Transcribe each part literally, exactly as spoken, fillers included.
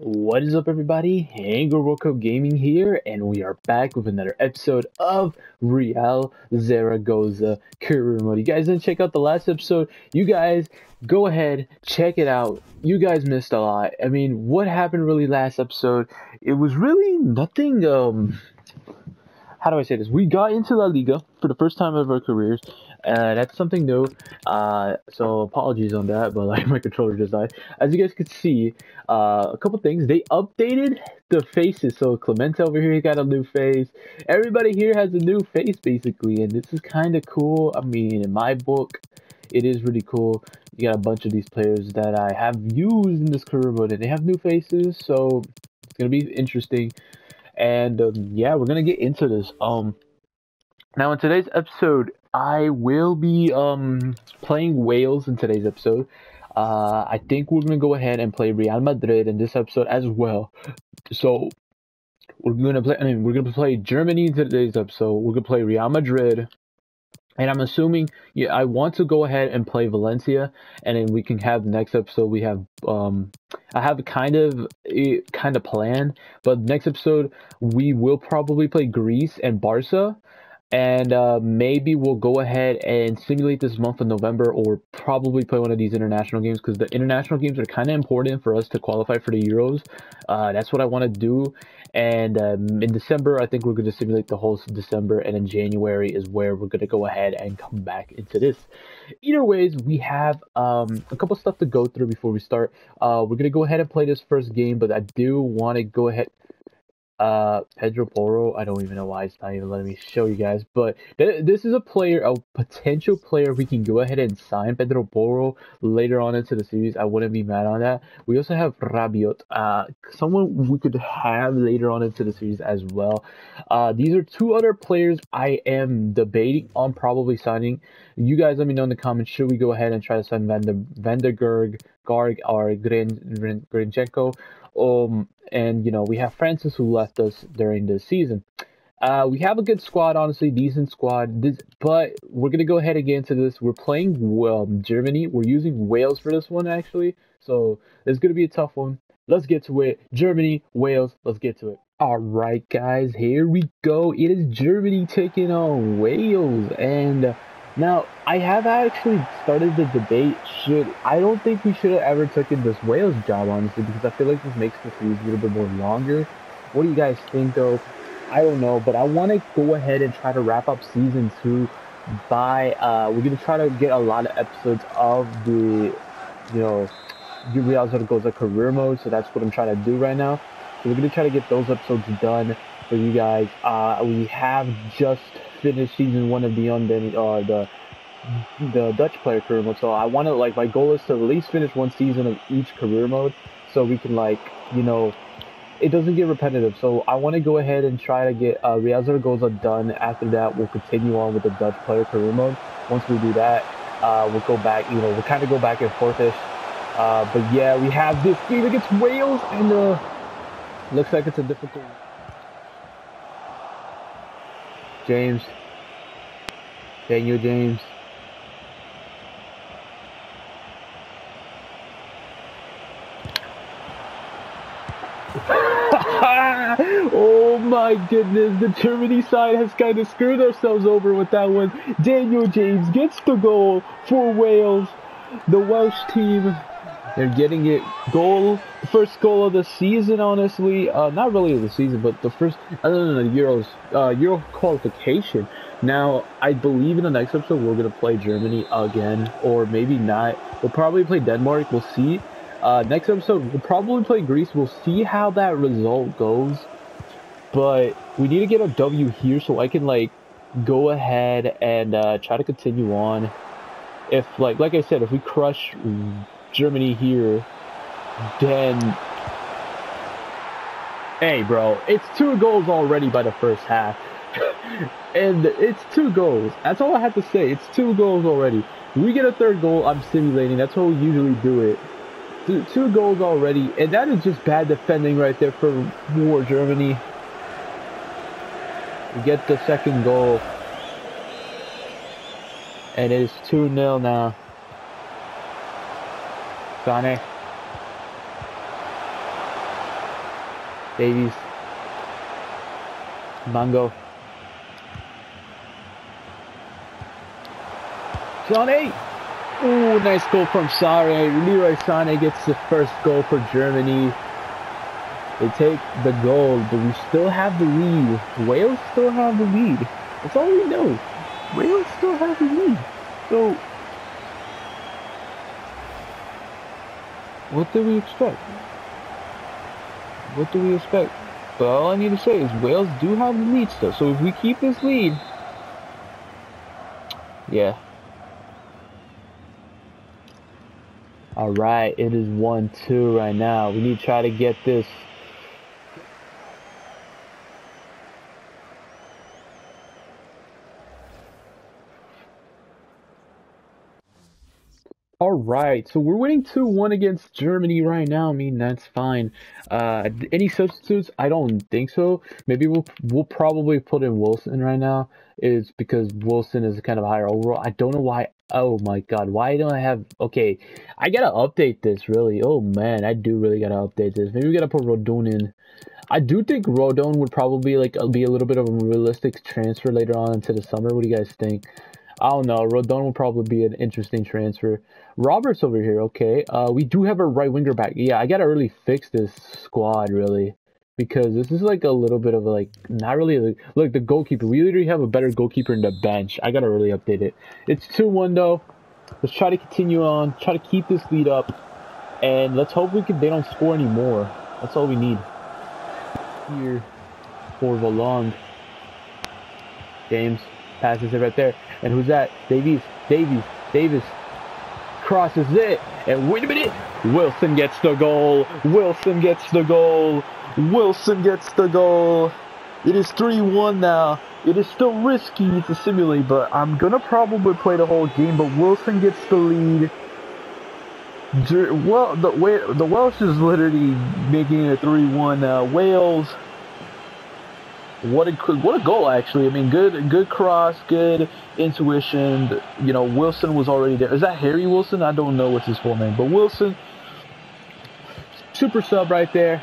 What is up, everybody? Angry World Cup Gaming here, and we are back with another episode of Real Zaragoza Career Mode. You guys didn't check out the last episode? You guys go ahead, check it out. You guys missed a lot. I mean, what happened really last episode? It was really nothing. Um, how do I say this? We got into La Liga for the first time of our careers. Uh, that's something new, uh, so apologies on that, but like my controller just died. As you guys could see, uh, a couple things, they updated the faces, so Clemente over here got a new face, everybody here has a new face basically, and this is kind of cool. I mean, in my book, it is really cool. You got a bunch of these players that I have used in this career mode, and they have new faces, so it's going to be interesting, and um, yeah, we're going to get into this. Um, now in today's episode, I will be um, playing Wales in today's episode. Uh, I think we're going to go ahead and play Real Madrid in this episode as well. So we're going to play. I mean, we're going to play Germany in today's episode. We're going to play Real Madrid, and I'm assuming yeah, I want to go ahead and play Valencia, and then we can have next episode. We have um, I have kind of it kind of planned, but next episode we will probably play Greece and Barca. And uh, maybe we'll go ahead and simulate this month of November, or probably play one of these international games, because the international games are kind of important for us to qualify for the Euros. Uh, that's what I want to do. And um, in December, I think we're going to simulate the whole December, and in January is where we're going to go ahead and come back into this. Either ways, we have um, a couple stuff to go through before we start. Uh, we're going to go ahead and play this first game, but I do want to go ahead... Uh, Pedro Porro, I don't even know why it's not even letting me show you guys, but th this is a player, a potential player we can go ahead and sign. Pedro Porro later on into the series, I wouldn't be mad on that. We also have Rabiot, uh, someone we could have later on into the series as well. Uh, these are two other players I am debating on probably signing. You guys let me know in the comments, should we go ahead and try to sign Van der, Van der Garg, Garg or Grinchenko? Um, and, you know, we have Francis, who left us during this season. Uh, we have a good squad, honestly, decent squad. This, but we're going to go ahead and get into this. We're playing um, Germany. We're using Wales for this one, actually. So it's going to be a tough one. Let's get to it. Germany, Wales, let's get to it. All right, guys, here we go. It is Germany taking on Wales. And uh, now I have actually started the debate. Should I don't think we should have ever taken this Wales job, honestly, because I feel like this makes the series a little bit more longer. What do you guys think, though? I don't know, but I want to go ahead and try to wrap up season two by uh, we're gonna try to get a lot of episodes of the you know Real Zaragoza career mode, so that's what I'm trying to do right now. So we're gonna try to get those episodes done for you guys. Uh, we have just finished season one of Beyond Any, uh, the the Dutch player career mode. So I want to, like, my goal is to at least finish one season of each career mode, so we can, like, you know, it doesn't get repetitive. So I want to go ahead and try to get uh, Real Zaragoza done. After that, we'll continue on with the Dutch player career mode. Once we do that, uh, we'll go back. You know, we'll kind of go back and forthish. Uh, but yeah, we have this game against Wales, and uh, looks like it's a difficult. James, Daniel James. Oh my goodness, the Germany side has kind of screwed ourselves over with that one. Daniel James gets the goal for Wales. The Welsh team, they're getting it. Goal, first goal of the season, honestly. Uh, not really of the season, but the first, other than the Euros, uh, Euro qualification. Now, I believe in the next episode we're going to play Germany again, or maybe not. We'll probably play Denmark, we'll see. Uh, next episode, we'll probably play Greece, we'll see how that result goes. But we need to get a W here so I can, like, go ahead and uh, try to continue on. If, like, like I said, if we crush Germany here, then hey bro, it's two goals already by the first half. And it's two goals, that's all I have to say. It's two goals already. We get a third goal, I'm simulating, that's how we usually do it. Two, two goals already, and that is just bad defending right there for war Germany. We get the second goal, and it is two nil now. Sane. Davies. Mango. Johnny! Ooh, nice goal from Sane. Leroy Sane gets the first goal for Germany. They take the goal, but we still have the lead. Wales still have the lead. That's all we know. Wales still have the lead. So, what do we expect? What do we expect? But all I need to say is Wales do have the lead still. So if we keep this lead, yeah. Alright, it is one two right now. We need to try to get this. Alright, so we're winning two one against Germany right now. I mean, that's fine. Uh, any substitutes? I don't think so. Maybe we'll, we'll probably put in Wilson right now. It's because Wilson is kind of higher overall. I don't know why. Oh my god, why don't I have... Okay, I gotta update this, really. Oh man, I do really gotta update this. Maybe we gotta put Rodon in. I do think Rodon would probably like be a little bit of a realistic transfer later on into the summer. What do you guys think? I don't know. Rodon will probably be an interesting transfer. Roberts over here, okay. Uh, we do have a right winger back. Yeah, I gotta really fix this squad, really. Because this is like a little bit of a, like, not really, like, look, the goalkeeper. We literally have a better goalkeeper in the bench. I gotta really update it. It's two one though. Let's try to continue on. Try to keep this lead up. And let's hope we can, they don't score anymore. That's all we need. Here for Valverde. James passes it right there. And who's that? Davies. Davies. Davis. Crosses it. And wait a minute. Wilson gets the goal. Wilson gets the goal. Wilson gets the goal. It is three one now. It is still risky to simulate, but I'm gonna probably play the whole game. But Wilson gets the lead. Well, the the Welsh is literally making it a three one now. Wales. What a what a goal actually. I mean, good good cross, good intuition. You know, Wilson was already there. Is that Harry Wilson? I don't know what's his full name, but Wilson, super sub right there.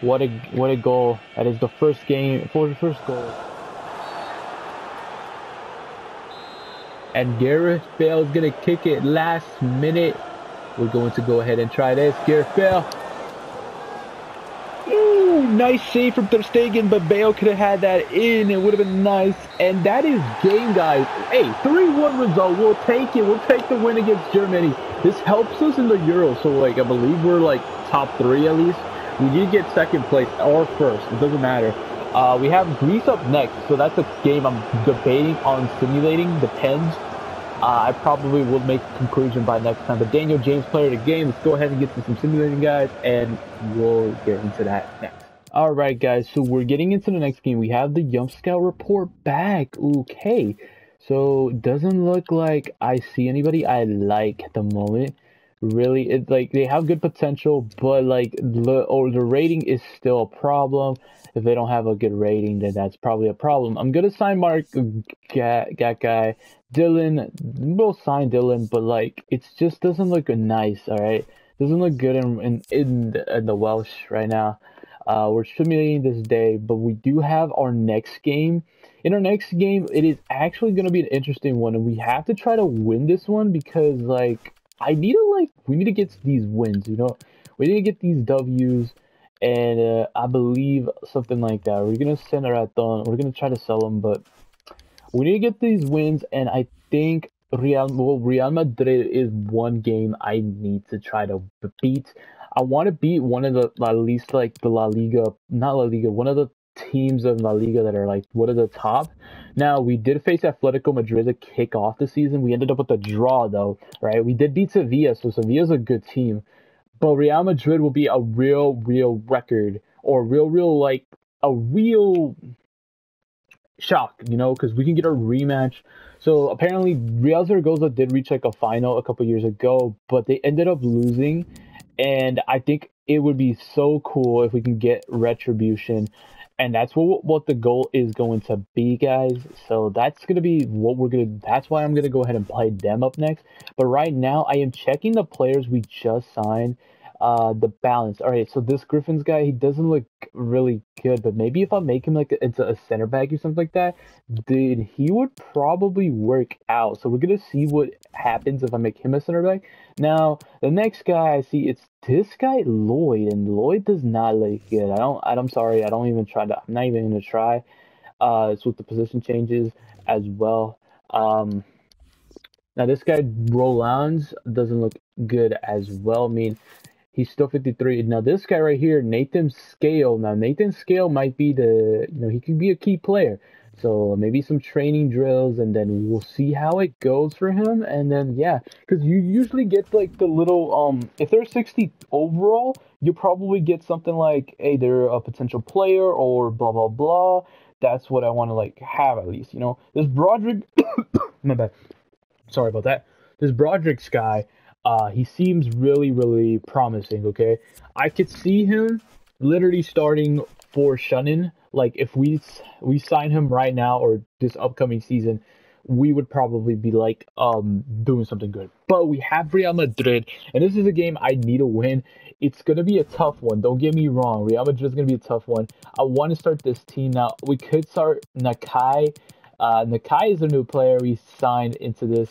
What a what a goal. That is the first game for the first goal. And Gareth Bale is gonna kick it last minute. We're going to go ahead and try this. Gareth Bale. Ooh, nice save from Ter Stegen, but Bale could have had that in. It would have been nice. And that is game, guys. Hey, three one result. We'll take it. We'll take the win against Germany. This helps us in the Euro. So like I believe we're like top three at least. We did get second place or first. It doesn't matter. Uh, we have Greece up next. So that's a game I'm debating on simulating. Depends. Uh, I probably will make a conclusion by next time. But Daniel James, player of the game. Let's go ahead and get to some simulating, guys. And we'll get into that next. Alright, guys. So we're getting into the next game. We have the Young Scout report back. Okay. So doesn't look like I see anybody I like at the moment. Really, it's like they have good potential, but like the or the rating is still a problem. If they don't have a good rating, then that's probably a problem. I'm gonna sign Mark, that guy, Dylan. We'll sign Dylan, but like it just doesn't look nice. All right, doesn't look good in in in the, in the Welsh right now. Uh, we're simulating this day, but we do have our next game. In our next game, it is actually gonna be an interesting one, and we have to try to win this one because like. I need to like we need to get these wins, you know. We need to get these W's, and uh, I believe something like that. We're gonna send Raton. We're gonna try to sell them, but we need to get these wins. And I think Real well, Real Madrid is one game I need to try to beat. I want to beat one of the at least like the La Liga, not La Liga, one of the teams of La Liga that are like one of the top. Now we did face Atletico Madrid to kick off the season. We ended up with a draw though, right? We did beat Sevilla, so Sevilla's a good team. But Real Madrid will be a real, real record or real, real like a real shock, you know, because we can get a rematch. So apparently Real Zaragoza did reach like a final a couple years ago, but they ended up losing. And I think it would be so cool if we can get retribution. And that's what what the goal is going to be, guys. So that's going to be what we're going to... That's why I'm going to go ahead and play them up next. But right now, I am checking the players we just signed. uh, the balance. All right, so this Griffins guy, he doesn't look really good, but maybe if I make him like a, it's a center back or something like that, dude, he would probably work out. So we're going to see what happens if I make him a center back. Now, the next guy I see, it's this guy, Lloyd, and Lloyd does not look good. I don't, I'm sorry, I don't even try to, I'm not even going to try. Uh, it's with the position changes as well. Um, Now, this guy, Rollins, doesn't look good as well. I mean, he's still fifty-three. Now, this guy right here, Nathan Scale. Now, Nathan Scale might be the, you know, he could be a key player. So, maybe some training drills, and then we'll see how it goes for him. And then, yeah, because you usually get, like, the little, um, if they're sixty overall, you probably get something like, hey, they're a potential player or blah, blah, blah. That's what I want to, like, have at least, you know. This Broderick, my bad. Sorry about that. This Broderick's guy, uh, he seems really, really promising, okay? I could see him literally starting for Shannon. Like, if we we sign him right now or this upcoming season, we would probably be, like, um, doing something good. But we have Real Madrid, and this is a game I need to win. It's going to be a tough one. Don't get me wrong. Real Madrid is going to be a tough one. I want to start this team now. We could start Nakai. Uh, Nakai is a new player we signed into this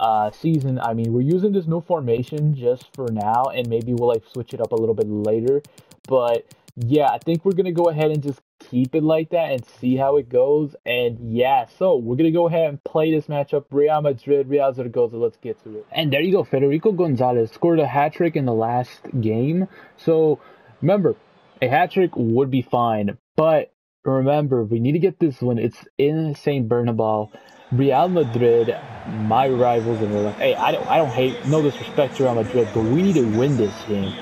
uh, season. I mean, we're using this new formation just for now, and maybe we'll like switch it up a little bit later. But yeah, I think we're gonna go ahead and just keep it like that and see how it goes. And yeah, so we're gonna go ahead and play this matchup. Real Madrid, Real Zaragoza, let's get to it. And there you go, Federico Gonzalez scored a hat trick in the last game. So remember, a hat trick would be fine, but remember, we need to get this one. It's in Saint Bernabéu. Real Madrid, my rivals in real life. Hey, I don't, I don't hate, no disrespect to Real Madrid, but we need to win this game.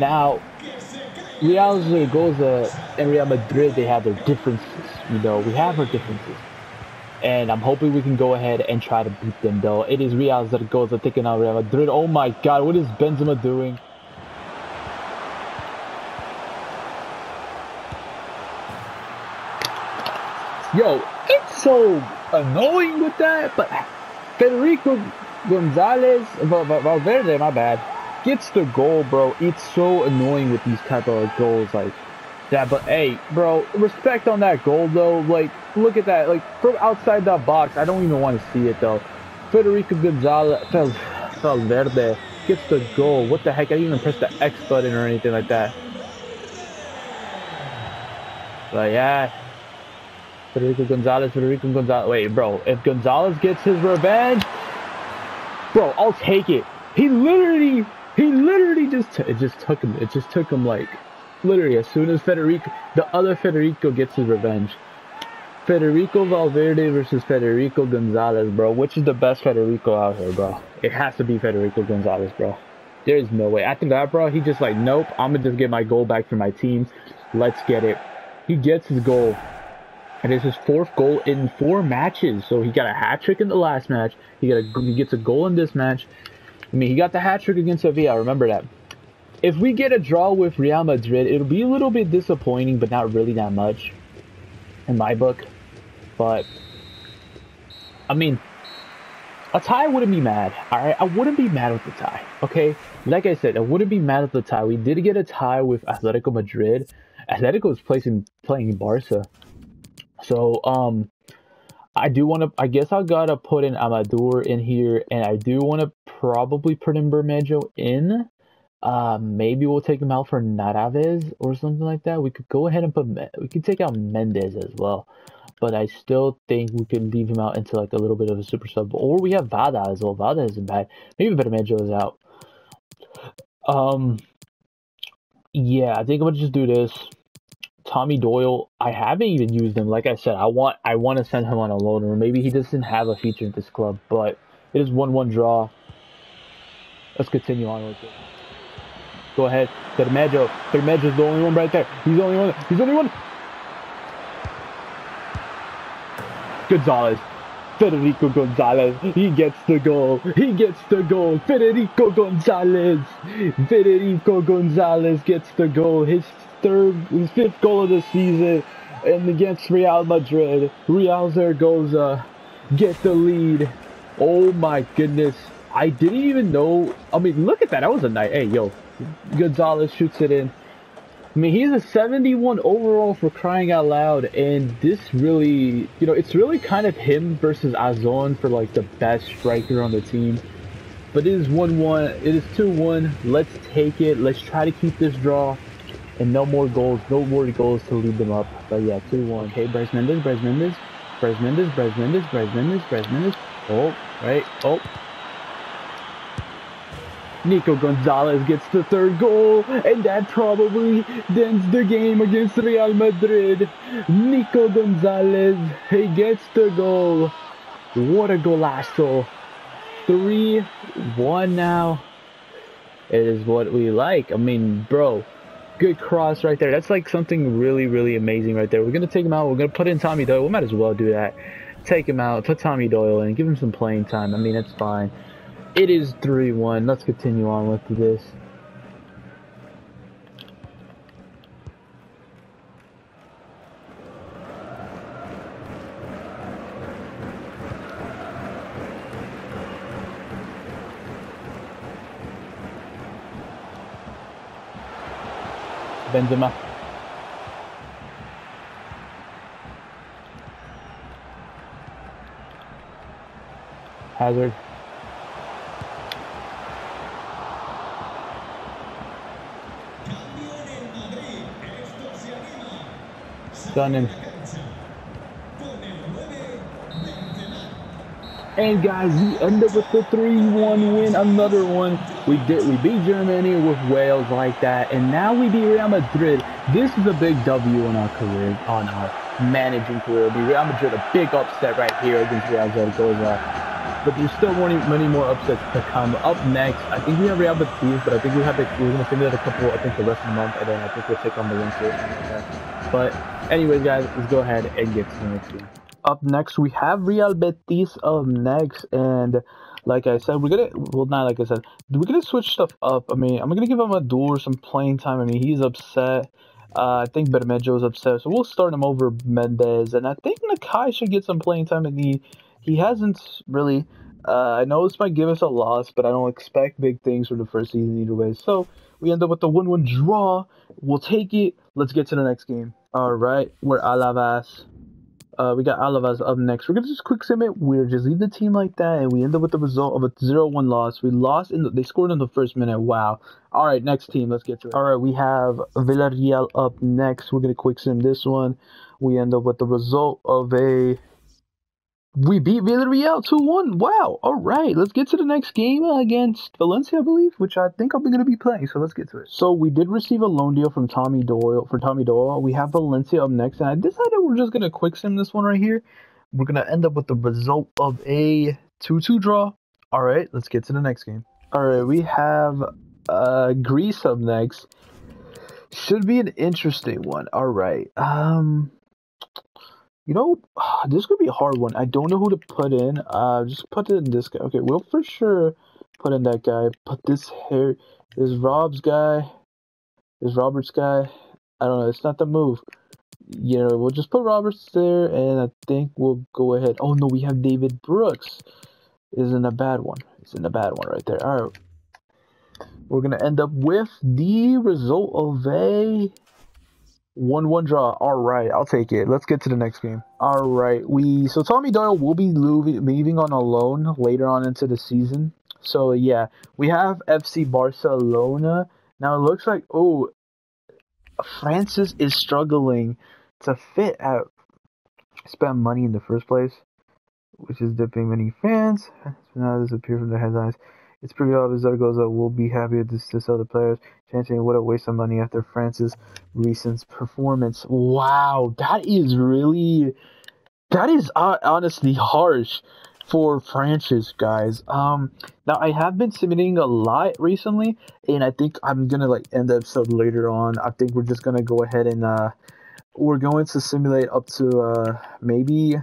Now, Real Zaragoza and Real Madrid, they have their differences. You know, we have our differences. And I'm hoping we can go ahead and try to beat them, though. It is Real Zaragoza taking out Real Madrid. Oh, my God, what is Benzema doing? Yo, it's so annoying with that, but Federico Gonzalez, Valverde, my bad, gets the goal, bro. It's so annoying with these type of goals like that, but hey, bro, respect on that goal, though. Like, look at that. Like, from outside that box, I don't even want to see it, though. Federico Gonzalez, Valverde gets the goal. What the heck? I didn't even press the X button or anything like that. But yeah. Federico Gonzalez, Federico Gonzalez. Wait, bro. If Gonzalez gets his revenge, bro, I'll take it. He literally, he literally just, t it just took him. It just took him like, literally, as soon as Federico, the other Federico gets his revenge. Federico Valverde versus Federico Gonzalez, bro. Which is the best Federico out here, bro? It has to be Federico Gonzalez, bro. There is no way. After that, bro, he just like, nope. I'm gonna just get my goal back for my teams. Let's get it. He gets his goal. And it's his fourth goal in four matches. So he got a hat-trick in the last match. He, got a, he gets a goal in this match. I mean, he got the hat-trick against Sevilla. Remember that. If we get a draw with Real Madrid, it'll be a little bit disappointing, but not really that much in my book. But, I mean, a tie wouldn't be mad. All right? I wouldn't be mad with the tie. Okay? Like I said, I wouldn't be mad with the tie. We did get a tie with Atletico Madrid. Atletico is playing, playing Barca. So, um, I do want to, I guess I got to put in Amador in here, and I do want to probably put in Bermejo in. Uh, maybe we'll take him out for Naraves or something like that. We could go ahead and put, we could take out Mendez as well. But I still think we could leave him out into like a little bit of a super sub. Or we have Vada as well. Vada isn't bad. Maybe Bermejo is out. Um, yeah, I think I'm going to just do this. Tommy Doyle, I haven't even used him. Like I said, I want I want to send him on a loan, or maybe he doesn't have a feature at this club, but it is one one draw. Let's continue on with it. Go ahead. Bermejo. Bermejo's the only one right there. He's the only one. He's the only one. Gonzalez. Federico Gonzalez. He gets the goal. He gets the goal. Federico Gonzalez. Federico Gonzalez gets the goal. His third, his fifth goal of the season, and against Real Madrid, Real Zaragoza get the lead. Oh my goodness, I didn't even know. I mean, look at that. That was a nice. Hey, yo, Gonzalez shoots it in. I mean, he's a seventy-one overall, for crying out loud, and this really, you know, it's really kind of him versus Azon for, like, the best striker on the team. But it is one one, it is two one, let's take it, let's try to keep this draw, and no more goals, no more goals to lead them up. But yeah, two one. Okay, Bryce Mendez, Bryce Mendez, Bryce Mendez, Bryce Mendez, Bryce Mendez, Bryce Mendez, oh, right, oh. Nico Gonzalez gets the third goal, and that probably ends the game against Real Madrid. Nico Gonzalez, he gets the goal. What a golazo. three one now. It is what we like. I mean, bro, good cross right there. That's like something really, really amazing right there. We're going to take him out. We're going to put in Tommy Doyle. We might as well do that. Take him out, put Tommy Doyle in, give him some playing time. I mean, it's fine. It is three one. Let's continue on with this. Benzema. Hazard. Stunning. And guys, we end up with the three one win, another one. We did, we beat Germany with Wales like that, and now we beat Real Madrid. This is a big W on our career, on our managing career. We beat Real Madrid, a big upset right here against Real Zaragoza. But there's still many, many more upsets to come. Up next, I think we have Real Betis, but I think we have the, we're gonna finish a couple. I think the rest of the month, and then I think we'll take on Valencia. But anyways, guys, let's go ahead and get to the next game. Up next, we have Real Betis up next, and like I said, we're gonna, well, not like I said, we're gonna switch stuff up. I mean, I'm gonna give Amador some playing time. I mean, he's upset. Uh, I think Bermejo is upset, so we'll start him over Mendez, and I think Nakai should get some playing time. And he he hasn't really. Uh, I know this might give us a loss, but I don't expect big things for the first season either way. So we end up with a one one draw. We'll take it. Let's get to the next game. All right, we're Alavés. Uh, we got Alavés up next. We're going to just quick submit. We're just leave the team like that, and we end up with the result of a zero one loss. We lost, in the, they scored in the first minute. Wow. All right, next team. Let's get to it. All right, we have Villarreal up next. We're going to quick sim this one. We end up with the result of a... We beat Villarreal two one. Wow. All right, let's get to the next game against Valencia, I believe, which I think I'm going to be playing. So let's get to it. So we did receive a loan deal from Tommy Doyle. For Tommy Doyle, we have Valencia up next, and I decided we're just going to quick sim this one right here. We're going to end up with the result of a two two draw. All right, let's get to the next game. All right, we have uh, Greece up next. Should be an interesting one. All right. Um. You know, this could be a hard one. I don't know who to put in. Uh, just put in this guy. Okay, we'll for sure put in that guy. Put this here. This Rob's guy. This Roberts guy. I don't know. It's not the move. You know, we'll just put Roberts there, and I think we'll go ahead. Oh, no, we have David Brooks. Isn't a bad one. Isn't a bad one right there. All right. We're going to end up with the result of a... one one draw. All right, I'll take it. Let's get to the next game. All right, we so Tommy Doyle will be leaving on a loan later on into the season. So yeah, we have F C Barcelona. Now it looks like, oh, Francis is struggling to fit at spend money in the first place, which is dipping many fans. Now disappear from their headlines. It's pretty obvious Zaragoza will be happy with this, this other players. Chanting, what a waste of money after France's recent performance. Wow, that is really... That is uh, honestly harsh for Francis, guys. Um, now, I have been submitting a lot recently, and I think I'm going to like end the episode later on. I think we're just going to go ahead and... Uh, we're going to simulate up to uh, maybe...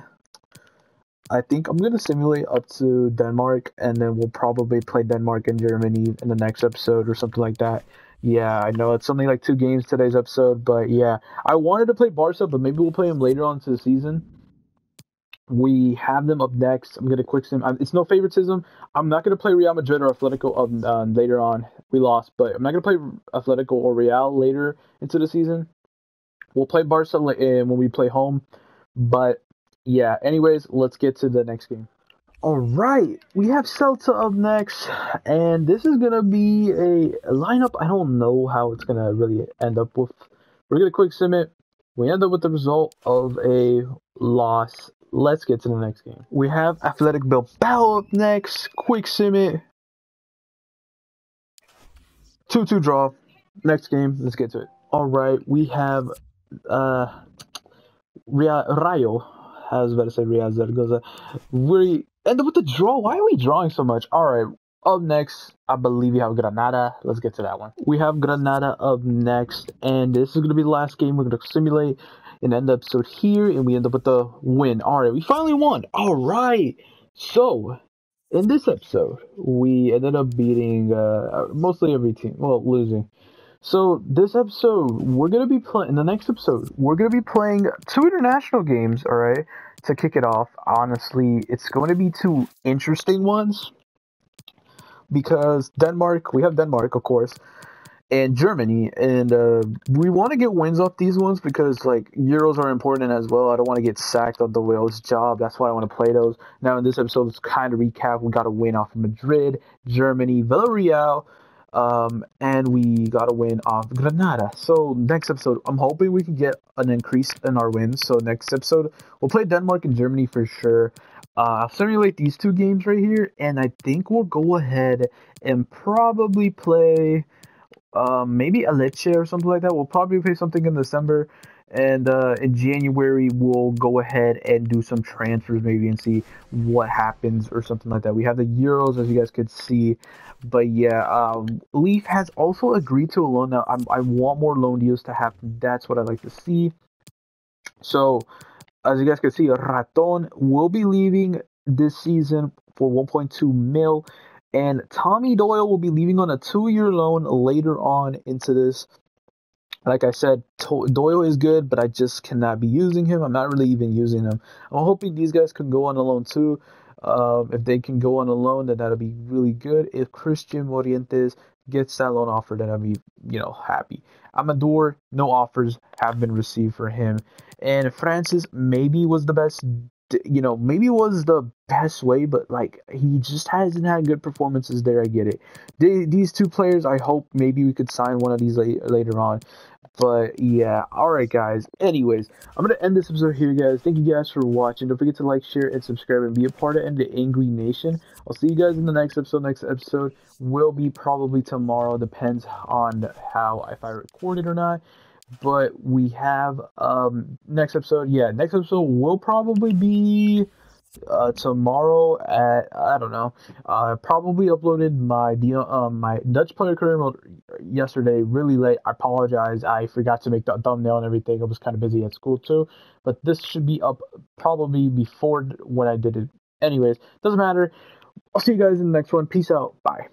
I think I'm going to simulate up to Denmark, and then we'll probably play Denmark and Germany in the next episode or something like that. Yeah, I know it's something like two games today's episode, but yeah. I wanted to play Barca, but maybe we'll play them later on to the season. We have them up next. I'm going to quick sim. It's no favoritism. I'm not going to play Real Madrid or Atletico uh, later on. We lost, but I'm not going to play Atletico or Real later into the season. We'll play Barca when we play home. But, yeah, anyways, let's get to the next game. All right. We have Celta up next, and this is going to be a lineup. I don't know how it's going to really end up with. We're going to quick sim it. We end up with the result of a loss. Let's get to the next game. We have Athletic Bilbao up next. Quick sim it. two two draw. Next game. Let's get to it. All right. We have uh, Real Rayo. I was about to say Real Zaragoza. We end up with the draw. Why are we drawing so much? All right. Up next, I believe you have Granada. Let's get to that one. We have Granada up next, and this is going to be the last game. We're going to simulate and end up so here, and we end up with the win. All right, we finally won. All right. So, in this episode, we ended up beating uh, mostly every team. Well, losing. So, this episode, we're going to be playing, in the next episode, we're going to be playing two international games, all right, to kick it off. Honestly, it's going to be two interesting ones. Because Denmark, we have Denmark, of course, and Germany, and uh, we want to get wins off these ones because, like, Euros are important as well. I don't want to get sacked on the Wales job. That's why I want to play those. Now, in this episode, let's kind of recap. We got a win off of Madrid, Germany, Villarreal, um, and we got a win off Granada. So, next episode, I'm hoping we can get an increase in our wins. So, next episode, we'll play Denmark and Germany for sure. Uh, I'll simulate these two games right here, and I think we'll go ahead and probably play uh, maybe Atletico or something like that. We'll probably play something in December, and uh, in January we'll go ahead and do some transfers maybe and see what happens or something like that. We have the Euros, as you guys could see, but yeah, um, Leaf has also agreed to a loan. Now, I'm, I want more loan deals to happen. That's what I like to see. So, as you guys can see, Raton will be leaving this season for one point two mil, and Tommy Doyle will be leaving on a two-year loan later on into this. Like I said, Doyle is good, but I just cannot be using him. I'm not really even using him. I'm hoping these guys can go on a loan too. Um, if they can go on a loan, then that'll be really good. If Christian Morientes gets that loan offer, then I'll be, you know, happy. Amador, no offers have been received for him. And Francis maybe was the best, you know, maybe was the best way, but, like, he just hasn't had good performances there. I get it. They, these two players, I hope maybe we could sign one of these late, later on. But, yeah. All right, guys. Anyways, I'm going to end this episode here, guys. Thank you guys for watching. Don't forget to like, share, and subscribe, and be a part of the Angry Nation. I'll see you guys in the next episode. Next episode will be probably tomorrow. Depends on how, if I record it or not. But we have um next episode. Yeah, next episode will probably be uh tomorrow at, I don't know. I uh, probably uploaded my deal um my Dutch player career mode yesterday really late. I apologize. I forgot to make the thumbnail and everything. I was kind of busy at school too. But this should be up probably before when I did it. Anyways, doesn't matter. I'll see you guys in the next one. Peace out. Bye.